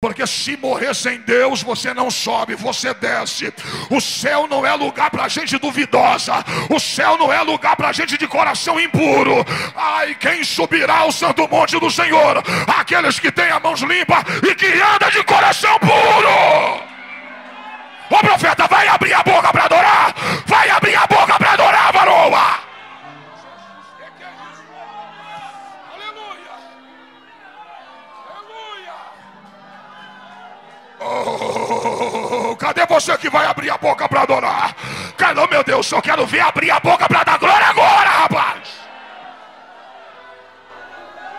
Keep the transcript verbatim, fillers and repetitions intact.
Porque se morrer sem Deus, você não sobe, você desce. O céu não é lugar para gente duvidosa. O céu não é lugar para gente de coração impuro. Ai, quem subirá ao santo monte do Senhor? Aqueles que têm as mãos limpas e que andam de coração puro. Ô profeta, vai abrir a boca para adorar. Vai abrir a boca para adorar, varoa. Oh, cadê você que vai abrir a boca para adorar? Cadê, meu Deus? Só quero ver abrir a boca para dar glória agora, rapaz.